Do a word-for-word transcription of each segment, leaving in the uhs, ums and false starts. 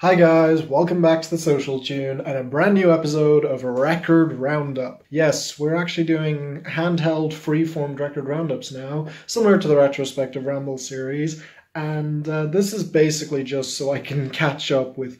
Hi guys, welcome back to The Social Tune and a brand new episode of Record Roundup. Yes, we're actually doing handheld freeformed record roundups now, similar to the retrospective ramble series, and uh, this is basically just so I can catch up with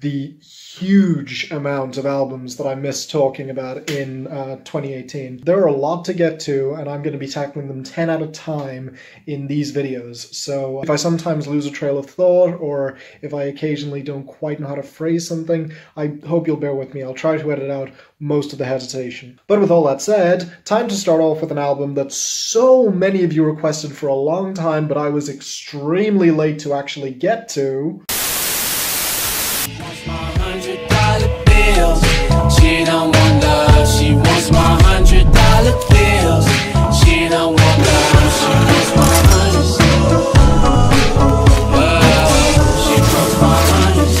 the huge amount of albums that I missed talking about in uh, twenty eighteen. There are a lot to get to, and I'm going to be tackling them ten at a time in these videos. So if I sometimes lose a trail of thought, or if I occasionally don't quite know how to phrase something, I hope you'll bear with me. I'll try to edit out most of the hesitation. But with all that said, time to start off with an album that so many of you requested for a long time, but I was extremely late to actually get to. She don't want love, she wants my hundred dollar bills. She don't want love, she wants my hundreds. Love, she wants my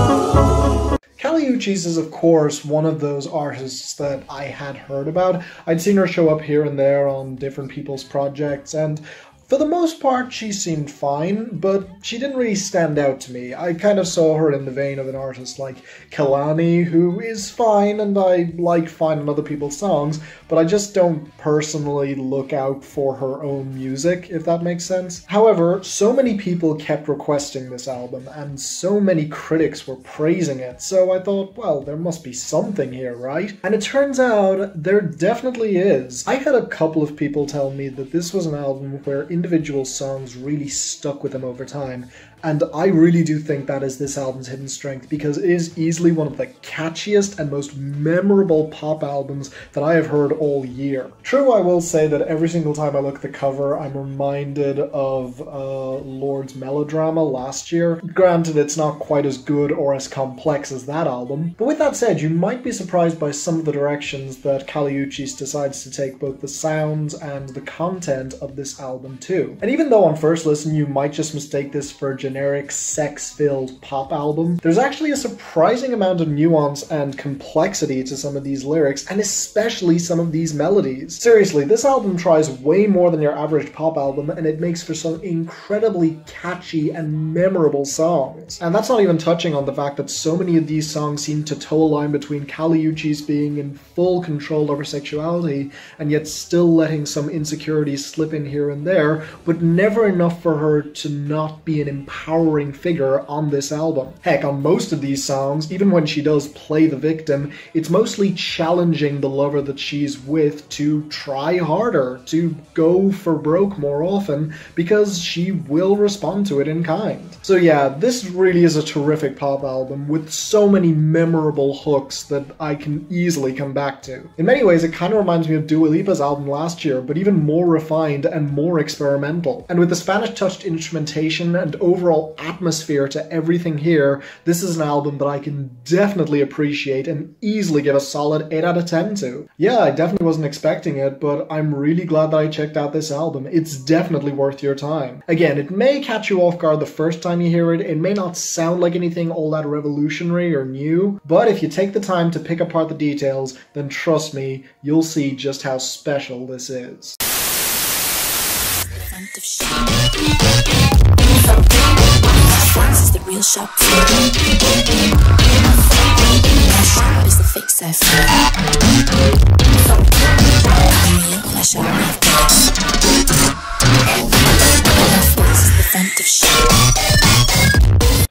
hundreds. Kali Uchis is, of course, one of those artists that I had heard about. I'd seen her show up here and there on different people's projects, and for the most part, she seemed fine, but she didn't really stand out to me. I kind of saw her in the vein of an artist like Kalani, who is fine, and I like fine in other people's songs, but I just don't personally look out for her own music, if that makes sense. However, so many people kept requesting this album, and so many critics were praising it, so I thought, well, there must be something here, right? And it turns out there definitely is. I had a couple of people tell me that this was an album where individual songs really stuck with them over time, and I really do think that is this album's hidden strength, because it is easily one of the catchiest and most memorable pop albums that I have heard all year. True, I will say that every single time I look at the cover, I'm reminded of uh, Lord's Melodrama last year. Granted, it's not quite as good or as complex as that album, but with that said, you might be surprised by some of the directions that Kali Uchis decides to take both the sounds and the content of this album too. And even though on first listen you might just mistake this for a generic sex-filled pop album, there's actually a surprising amount of nuance and complexity to some of these lyrics, and especially some of these melodies. Seriously, this album tries way more than your average pop album, and it makes for some incredibly catchy and memorable songs. And that's not even touching on the fact that so many of these songs seem to toe a line between Kali Uchis being in full control over sexuality, and yet still letting some insecurities slip in here and there, but never enough for her to not be an empowering figure on this album. Heck, on most of these songs, even when she does play the victim, it's mostly challenging the lover that she's with to try harder, to go for broke more often, because she will respond to it in kind. So yeah, this really is a terrific pop album with so many memorable hooks that I can easily come back to. In many ways, it kind of reminds me of Dua Lipa's album last year, but even more refined and more experimental. And with the Spanish-touched instrumentation and overall atmosphere to everything here, this is an album that I can definitely appreciate and easily give a solid eight out of ten to. Yeah, I definitely wasn't expecting it, but I'm really glad that I checked out this album. It's definitely worth your time. Again, it may catch you off guard the first time you hear it, it may not sound like anything all that revolutionary or new, but if you take the time to pick apart the details, then trust me, you'll see just how special this is.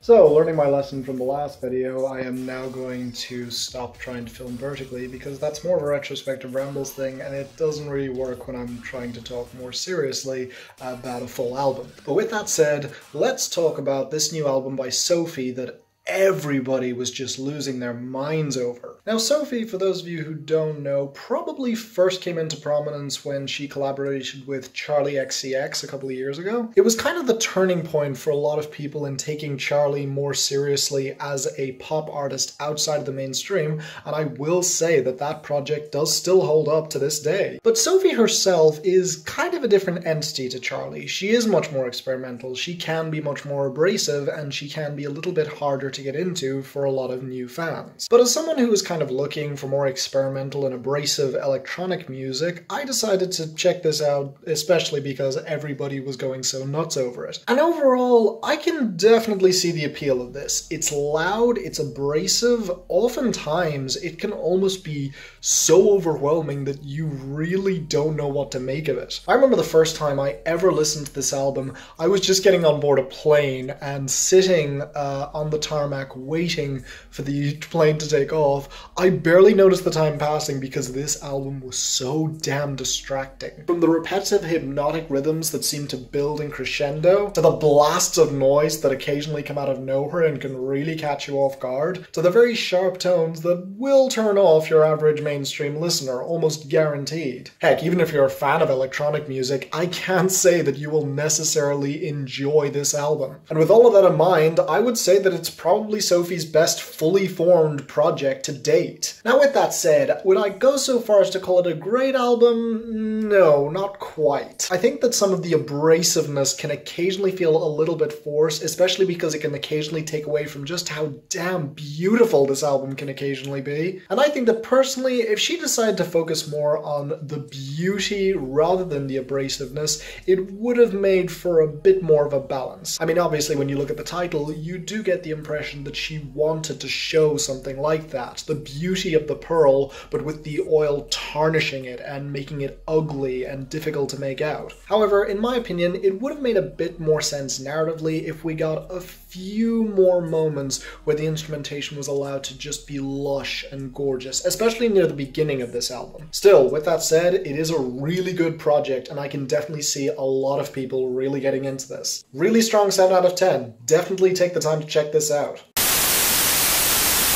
So, learning my lesson from the last video, I am now going to stop trying to film vertically, because that's more of a retrospective rambles thing, and it doesn't really work when I'm trying to talk more seriously about a full album. But with that said, let's talk about this new album by Sophie that everybody was just losing their minds over. Now, Sophie, for those of you who don't know, probably first came into prominence when she collaborated with Charlie X C X a couple of years ago. It was kind of the turning point for a lot of people in taking Charlie more seriously as a pop artist outside of the mainstream, and I will say that that project does still hold up to this day. But Sophie herself is kind of a different entity to Charlie. She is much more experimental, she can be much more abrasive, and she can be a little bit harder to get into for a lot of new fans. But as someone who is kind kind of looking for more experimental and abrasive electronic music, I decided to check this out, especially because everybody was going so nuts over it. And overall, I can definitely see the appeal of this. It's loud, it's abrasive, oftentimes it can almost be so overwhelming that you really don't know what to make of it. I remember the first time I ever listened to this album, I was just getting on board a plane and sitting uh, on the tarmac waiting for the plane to take off. I barely noticed the time passing because this album was so damn distracting. From the repetitive hypnotic rhythms that seem to build in crescendo, to the blasts of noise that occasionally come out of nowhere and can really catch you off guard, to the very sharp tones that will turn off your average mainstream listener, almost guaranteed. Heck, even if you're a fan of electronic music, I can't say that you will necessarily enjoy this album. And with all of that in mind, I would say that it's probably Sophie's best fully formed project to date. Now with that said, would I go so far as to call it a great album? No, not quite. I think that some of the abrasiveness can occasionally feel a little bit forced, especially because it can occasionally take away from just how damn beautiful this album can occasionally be. And I think that personally, if she decided to focus more on the beauty rather than the abrasiveness, it would have made for a bit more of a balance. I mean, obviously when you look at the title, you do get the impression that she wanted to show something like that. The beauty of the pearl, but with the oil tarnishing it and making it ugly and difficult to make out. However, in my opinion, it would have made a bit more sense narratively if we got a few more moments where the instrumentation was allowed to just be lush and gorgeous, especially near the beginning of this album. Still, with that said, it is a really good project, and I can definitely see a lot of people really getting into this. Really strong seven out of ten. Definitely take the time to check this out.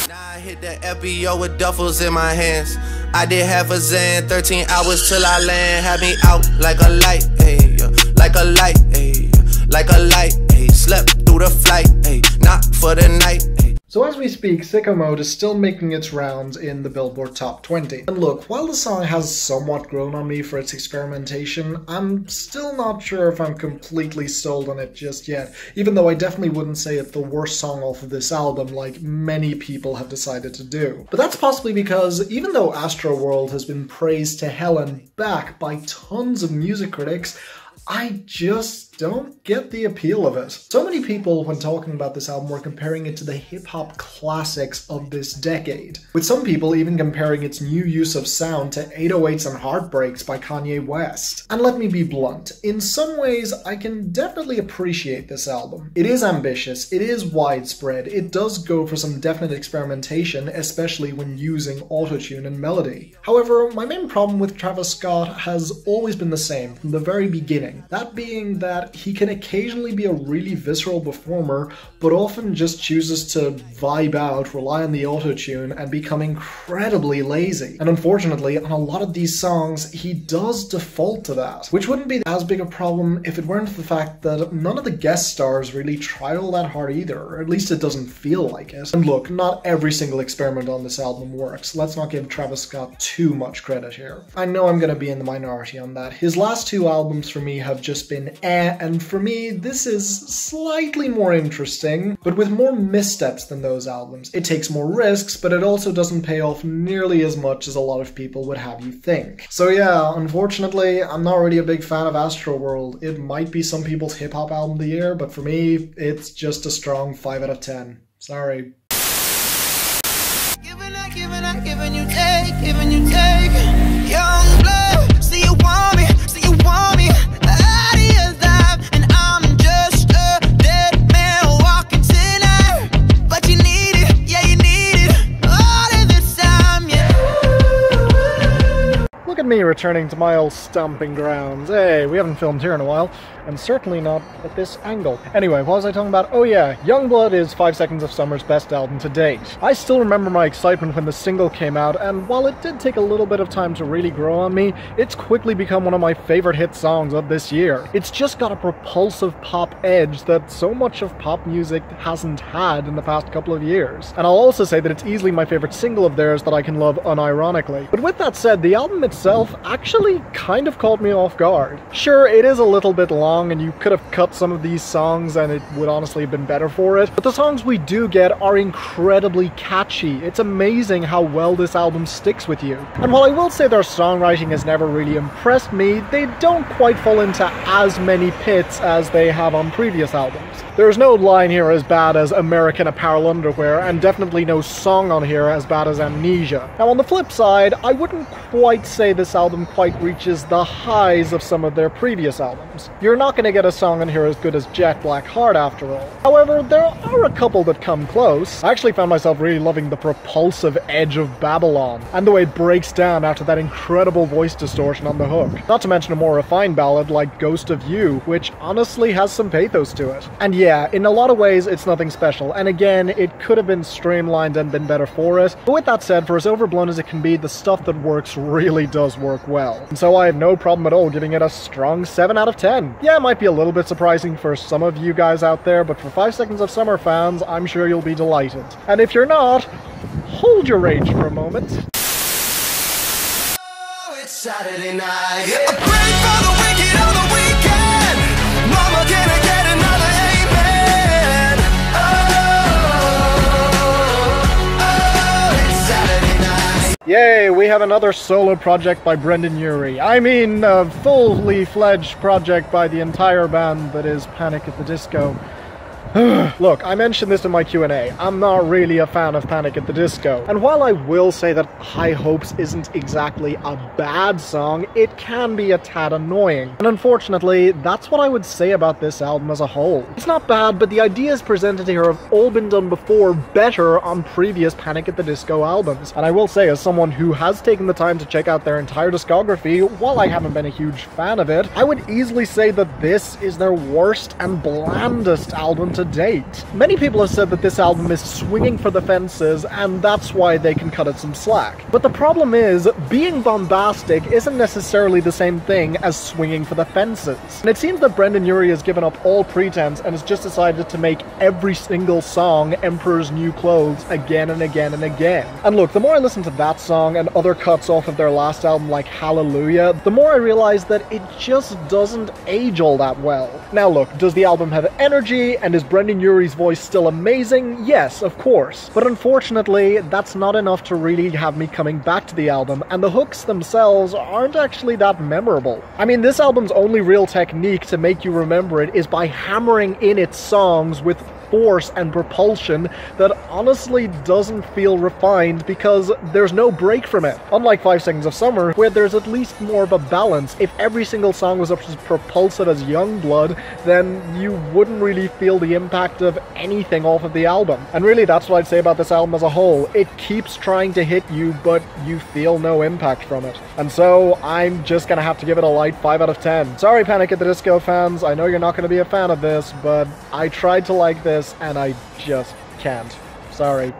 Now I hit the F B O with duffels in my hands. I did half a Xan, thirteen hours till I land. Had me out like a light, ay, like a light, ay, like a light, ay. Slept through the flight, ay, not for the night. So as we speak, Sicko Mode is still making its rounds in the Billboard Top twenty. And look, while the song has somewhat grown on me for its experimentation, I'm still not sure if I'm completely sold on it just yet, even though I definitely wouldn't say it's the worst song off of this album like many people have decided to do. But that's possibly because even though Astroworld has been praised to hell and back by tons of music critics, I just don't get the appeal of it. So many people, when talking about this album, were comparing it to the hip-hop classics of this decade, with some people even comparing its new use of sound to eight oh eights and Heartbreaks by Kanye West. And let me be blunt, in some ways I can definitely appreciate this album. It is ambitious, it is widespread, it does go for some definite experimentation, especially when using autotune and melody. However, my main problem with Travis Scott has always been the same from the very beginning. That being that he can occasionally be a really visceral performer, but often just chooses to vibe out, rely on the autotune, and become incredibly lazy. And unfortunately, on a lot of these songs, he does default to that, which wouldn't be as big a problem if it weren't for the fact that none of the guest stars really try all that hard either, or at least it doesn't feel like it. And look, not every single experiment on this album works. Let's not give Travis Scott too much credit here. I know I'm gonna be in the minority on that. His last two albums for me have just been eh, and for me this is slightly more interesting, but with more missteps than those albums. It takes more risks, but it also doesn't pay off nearly as much as a lot of people would have you think. So yeah, unfortunately, I'm not really a big fan of Astroworld. It might be some people's hip-hop album of the year, but for me, it's just a strong five out of ten. Sorry. Giving up, giving up, giving you take, giving you take. Youngblood, see you want me, see you want me. Look at me returning to my old stomping grounds. Hey, we haven't filmed here in a while, and certainly not at this angle. Anyway, what was I talking about? Oh yeah, Youngblood is five seconds of summer's best album to date. I still remember my excitement when the single came out, and while it did take a little bit of time to really grow on me, it's quickly become one of my favorite hit songs of this year. It's just got a propulsive pop edge that so much of pop music hasn't had in the past couple of years. And I'll also say that it's easily my favorite single of theirs that I can love unironically. But with that said, the album itself actually kind of caught me off guard. Sure, it is a little bit long, song, and you could have cut some of these songs and it would honestly have been better for it. But the songs we do get are incredibly catchy. It's amazing how well this album sticks with you. And while I will say their songwriting has never really impressed me, they don't quite fall into as many pits as they have on previous albums. There's no line here as bad as American Apparel Underwear, and definitely no song on here as bad as Amnesia. Now on the flip side, I wouldn't quite say this album quite reaches the highs of some of their previous albums. You're not going to get a song in here as good as Jet Black Heart after all. However, there are a couple that come close. I actually found myself really loving the propulsive edge of Babylon, and the way it breaks down after that incredible voice distortion on the hook. Not to mention a more refined ballad like Ghost of You, which honestly has some pathos to it. And yeah, in a lot of ways it's nothing special, and again, it could have been streamlined and been better for it, but with that said, for as overblown as it can be, the stuff that works really does work well. And so I have no problem at all giving it a strong seven out of ten. Yeah, it might be a little bit surprising for some of you guys out there, but for five seconds of summer fans, I'm sure you'll be delighted. And if you're not, hold your rage for a moment. Oh, it's Saturday night. Yeah. I pray for the wicked on the weekend. Mama, can I get another amen? Oh, oh, it's Saturday night. Yay, we have another solo project by Brendon Urie. I mean, a fully fledged project by the entire band that is Panic! At the Disco. Look, I mentioned this in my Q and A, I'm not really a fan of Panic! At the Disco, and while I will say that High Hopes isn't exactly a bad song, it can be a tad annoying. And unfortunately, that's what I would say about this album as a whole. It's not bad, but the ideas presented here have all been done before better on previous Panic! At the Disco albums. And I will say, as someone who has taken the time to check out their entire discography, while I haven't been a huge fan of it, I would easily say that this is their worst and blandest album to to date. Many people have said that this album is swinging for the fences, and that's why they can cut it some slack. But the problem is, being bombastic isn't necessarily the same thing as swinging for the fences. And it seems that Brendon Urie has given up all pretense and has just decided to make every single song Emperor's New Clothes again and again and again. And look, the more I listen to that song and other cuts off of their last album like Hallelujah, the more I realize that it just doesn't age all that well. Now look, does the album have energy, and is Brendon Urie's voice still amazing? Yes, of course. But unfortunately, that's not enough to really have me coming back to the album, and the hooks themselves aren't actually that memorable. I mean, this album's only real technique to make you remember it is by hammering in its songs with force and propulsion that honestly doesn't feel refined because there's no break from it. Unlike five seconds of summer, where there's at least more of a balance. If every single song was as propulsive as Youngblood, then you wouldn't really feel the impact of anything off of the album. And really, that's what I'd say about this album as a whole. It keeps trying to hit you, but you feel no impact from it. And so I'm just gonna have to give it a light five out of ten. Sorry, Panic! At the Disco fans, I know you're not gonna be a fan of this, but I tried to like this and I just can't. Sorry.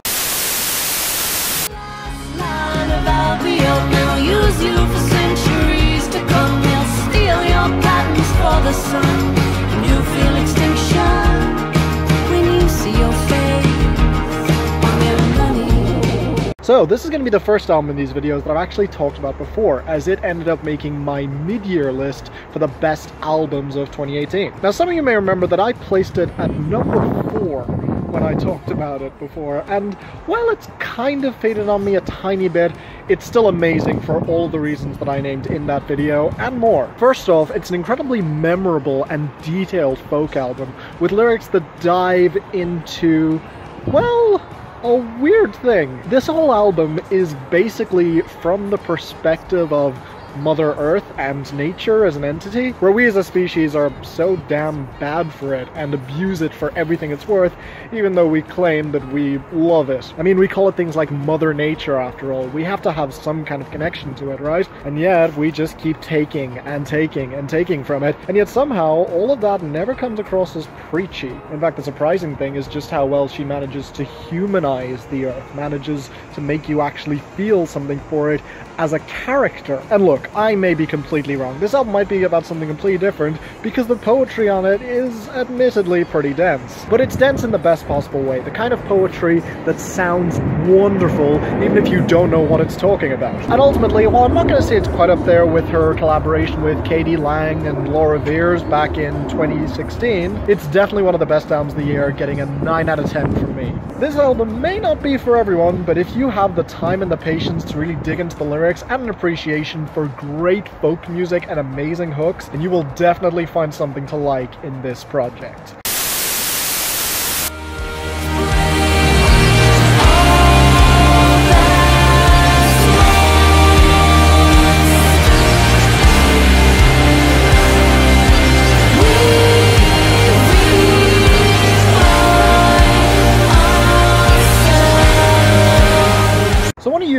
So this is going to be the first album in these videos that I've actually talked about before, as it ended up making my mid-year list for the best albums of twenty eighteen. Now, some of you may remember that I placed it at number four when I talked about it before, and while it's kind of faded on me a tiny bit, it's still amazing for all the reasons that I named in that video, and more. First off, it's an incredibly memorable and detailed folk album, with lyrics that dive into, well, a weird thing. This whole album is basically from the perspective of Mother Earth and nature as an entity, where we as a species are so damn bad for it and abuse it for everything it's worth, even though we claim that we love it. I mean, we call it things like Mother Nature after all. We have to have some kind of connection to it, right? And yet we just keep taking and taking and taking from it, and yet somehow all of that never comes across as preachy. In fact, the surprising thing is just how well she manages to humanize the Earth, manages to make you actually feel something for it as a character. And look, Look, I may be completely wrong. This album might be about something completely different, because the poetry on it is admittedly pretty dense. But it's dense in the best possible way, the kind of poetry that sounds wonderful, even if you don't know what it's talking about. And ultimately, while I'm not going to say it's quite up there with her collaboration with Katy Lang and Laura Veers back in twenty sixteen, it's definitely one of the best albums of the year, getting a nine out of ten from me. This album may not be for everyone, but if you have the time and the patience to really dig into the lyrics and an appreciation for great folk music and amazing hooks, then you will definitely find something to like in this project.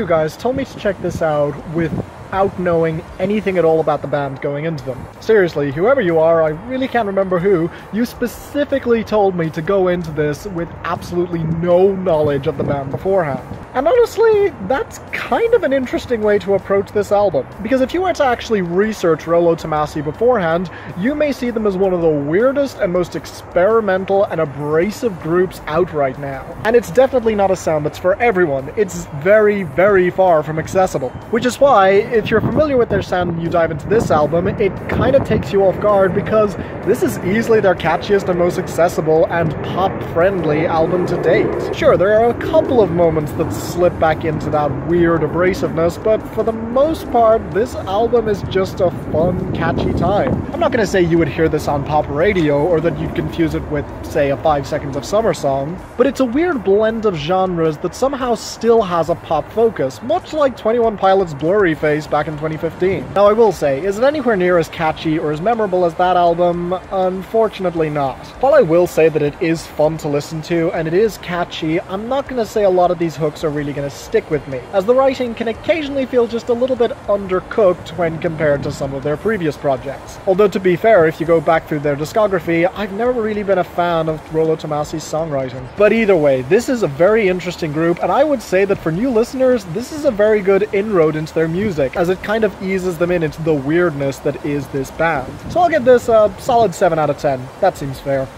You guys told me to check this out without knowing anything at all about the band going into them. Seriously, whoever you are, I really can't remember who, you specifically told me to go into this with absolutely no knowledge of the band beforehand. And honestly, that's kind of an interesting way to approach this album, because if you were to actually research Rolo Tomassi beforehand, you may see them as one of the weirdest and most experimental and abrasive groups out right now. And it's definitely not a sound that's for everyone. It's very, very far from accessible. Which is why, if you're familiar with their sound and you dive into this album, it kind of takes you off guard, because this is easily their catchiest and most accessible and pop-friendly album to date. Sure, there are a couple of moments that slip back into that weird abrasiveness, but for the most part, this album is just a fun, catchy time. I'm not going to say you would hear this on pop radio, or that you'd confuse it with, say, a five seconds of summer song, but it's a weird blend of genres that somehow still has a pop focus, much like twenty-one Pilots' Blurryface back in twenty fifteen. Now I will say, is it anywhere near as catchy or as memorable as that album? Unfortunately not. While I will say that it is fun to listen to, and it is catchy, I'm not going to say a lot of these hooks are really going to stick with me, as the writing can occasionally feel just a little bit undercooked when compared to some of their previous projects. Although to be fair, if you go back through their discography, I've never really been a fan of Rolo Tomassi's songwriting. But either way, this is a very interesting group, and I would say that for new listeners, this is a very good inroad into their music, as it kind of eases them in into the weirdness that is this band. So I'll give this a solid seven out of ten. That seems fair.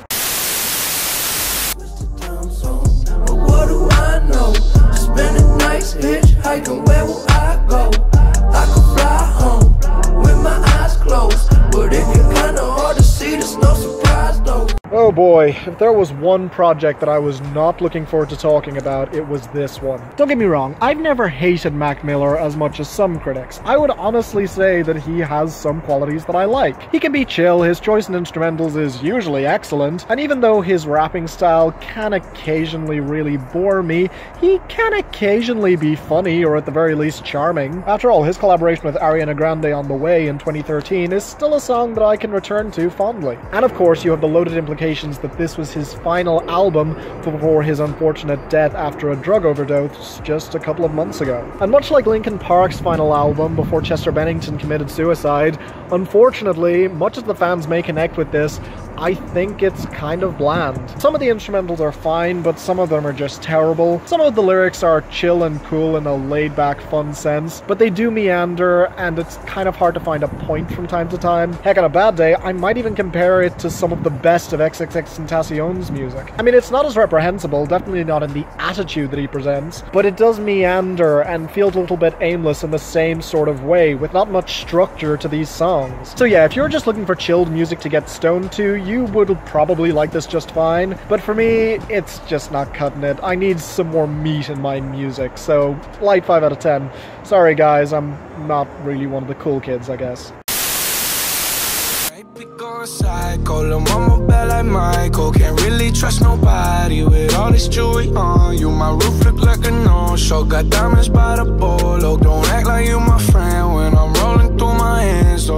Hitchhiking, where will I go? I could fly home with my eyes closed, but if you're kinda hard to see, there's no surprise though. Oh boy, if there was one project that I was not looking forward to talking about, it was this one. Don't get me wrong, I've never hated Mac Miller as much as some critics. I would honestly say that he has some qualities that I like. He can be chill, his choice in instrumentals is usually excellent, and even though his rapping style can occasionally really bore me, he can occasionally be funny, or at the very least charming. After all, his collaboration with Ariana Grande on The Way in twenty thirteen is still a song that I can return to fondly. And of course, you have the loaded implications that this was his final album before his unfortunate death after a drug overdose just a couple of months ago. And much like Linkin Park's final album before Chester Bennington committed suicide, unfortunately, much as the fans may connect with this, I think it's kind of bland. Some of the instrumentals are fine, but some of them are just terrible. Some of the lyrics are chill and cool in a laid-back fun sense, but they do meander, and it's kind of hard to find a point from time to time. Heck, on a bad day, I might even compare it to some of the best of X X X Tentacion's music. I mean, it's not as reprehensible, definitely not in the attitude that he presents, but it does meander and feels a little bit aimless in the same sort of way, with not much structure to these songs. So yeah, if you're just looking for chilled music to get stoned to, you would probably like this just fine, but for me, it's just not cutting it. I need some more meat in my music, so light five out of ten. Sorry guys, I'm not really one of the cool kids, I guess. Psycho, mama bad like Michael, can't really trust nobody with all this jewelry on you. My roof look like a no-show, got diamonds by the bolo. Don't act like you my friend when I'm rolling through my hands.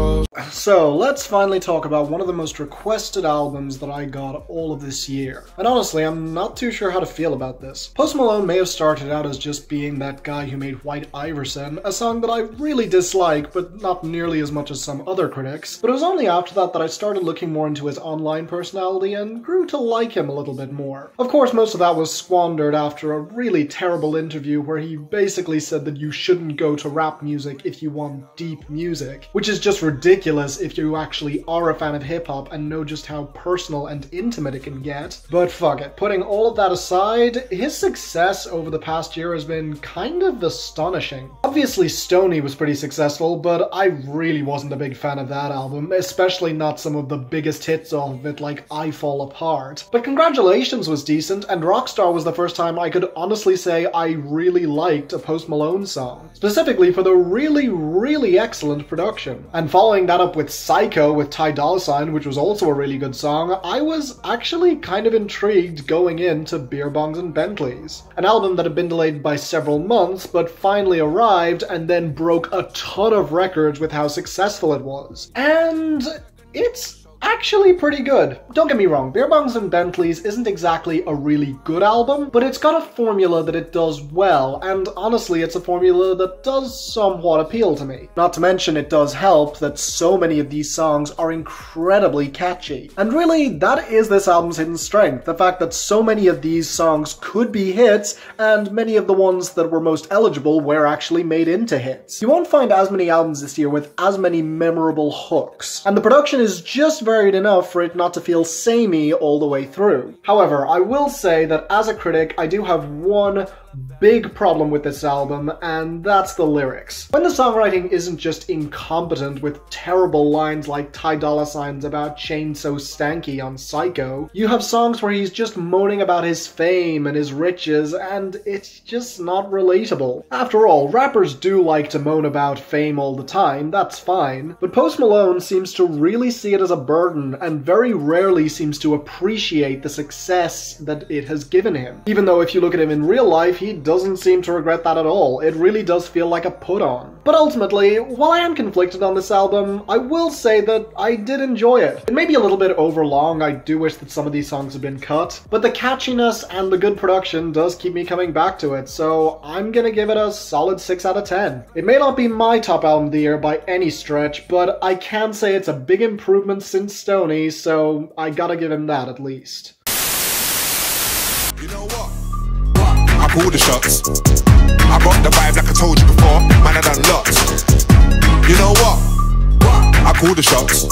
So let's finally talk about one of the most requested albums that I got all of this year. And honestly, I'm not too sure how to feel about this. Post Malone may have started out as just being that guy who made White Iverson, a song that I really dislike, but not nearly as much as some other critics. But it was only after that that I started looking more into his online personality and grew to like him a little bit more. Of course, most of that was squandered after a really terrible interview where he basically said that you shouldn't go to rap music if you want deep music, which is just ridiculous if you actually are a fan of hip-hop and know just how personal and intimate it can get. But fuck it, putting all of that aside, his success over the past year has been kind of astonishing. Obviously Stoney was pretty successful, but I really wasn't a big fan of that album, especially not some of the biggest hits off of it like I Fall Apart. But Congratulations was decent, and Rockstar was the first time I could honestly say I really liked a Post Malone song, specifically for the really, really excellent production. And following that up with Psycho with Ty Dollar Sign, which was also a really good song, I was actually kind of intrigued going into Beerbongs and Bentleys, an album that had been delayed by several months but finally arrived and then broke a ton of records with how successful it was. And it's actually pretty good. Don't get me wrong, Beerbongs and Bentleys isn't exactly a really good album, but it's got a formula that it does well, and honestly it's a formula that does somewhat appeal to me. Not to mention it does help that so many of these songs are incredibly catchy. And really, that is this album's hidden strength, the fact that so many of these songs could be hits, and many of the ones that were most eligible were actually made into hits. You won't find as many albums this year with as many memorable hooks, and the production is just very varied enough for it not to feel samey all the way through. However, I will say that as a critic, I do have one big problem with this album, and that's the lyrics. When the songwriting isn't just incompetent with terrible lines like Ty Dolla Sign's about Chain So Stanky on Psycho, you have songs where he's just moaning about his fame and his riches, and it's just not relatable. After all, rappers do like to moan about fame all the time, that's fine, but Post Malone seems to really see it as a burden and very rarely seems to appreciate the success that it has given him. Even though if you look at him in real life, he doesn't seem to regret that at all. It really does feel like a put-on. But ultimately, while I am conflicted on this album, I will say that I did enjoy it. It may be a little bit overlong, I do wish that some of these songs had been cut, but the catchiness and the good production does keep me coming back to it, so I'm gonna give it a solid six out of ten. It may not be my top album of the year by any stretch, but I can say it's a big improvement since Stoney, so I gotta give him that at least. You know what? I call the shots. I rock the vibe like I told you before. Man, I done lots. You know what? I call the shots.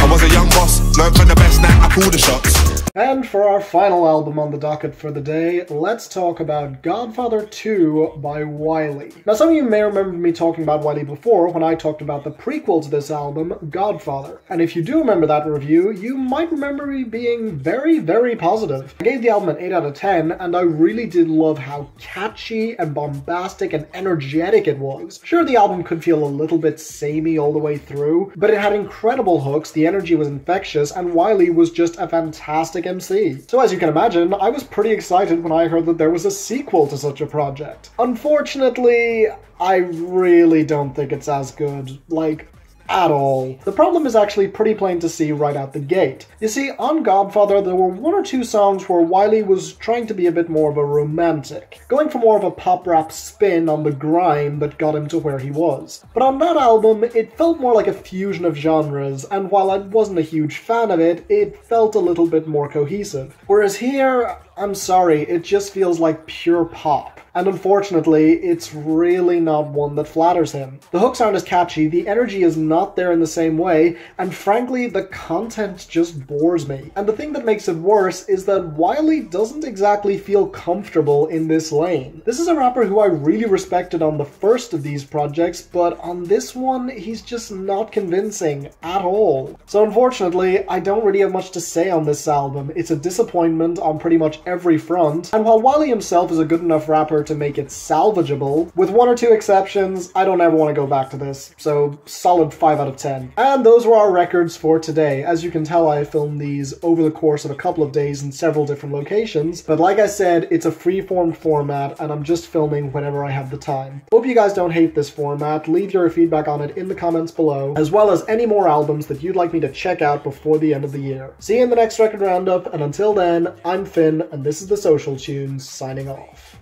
I was a young boss, learned from the best, now I call the shots. And for our final album on the docket for the day, let's talk about Godfather two by Wiley. Now, some of you may remember me talking about Wiley before when I talked about the prequel to this album, Godfather. And if you do remember that review, you might remember me being very, very positive. I gave the album an eight out of ten, and I really did love how catchy and bombastic and energetic it was. Sure, the album could feel a little bit samey all the way through, but it had incredible hooks, the energy was infectious, and Wiley was just a fantastic M C. So as you can imagine, I was pretty excited when I heard that there was a sequel to such a project. Unfortunately, I really don't think it's as good. Like, at all. The problem is actually pretty plain to see right out the gate. You see, on Godfather, there were one or two songs where Wiley was trying to be a bit more of a romantic, going for more of a pop-rap spin on the grime that got him to where he was. But on that album, it felt more like a fusion of genres, and while I wasn't a huge fan of it, it felt a little bit more cohesive. Whereas here, I'm sorry, it just feels like pure pop. And unfortunately, it's really not one that flatters him. The hooks aren't as catchy, the energy is not there in the same way, and frankly, the content just bores me. And the thing that makes it worse is that Wiley doesn't exactly feel comfortable in this lane. This is a rapper who I really respected on the first of these projects, but on this one, he's just not convincing at all. So unfortunately, I don't really have much to say on this album. It's a disappointment on pretty much every front, and while Wiley himself is a good enough rapper to make it salvageable. With one or two exceptions, I don't ever want to go back to this, so solid five out of ten. And those were our records for today. As you can tell, I filmed these over the course of a couple of days in several different locations, but like I said, it's a free-form format, and I'm just filming whenever I have the time. Hope you guys don't hate this format. Leave your feedback on it in the comments below, as well as any more albums that you'd like me to check out before the end of the year. See you in the next record roundup, and until then, I'm Finn, and this is The Social Tune, signing off.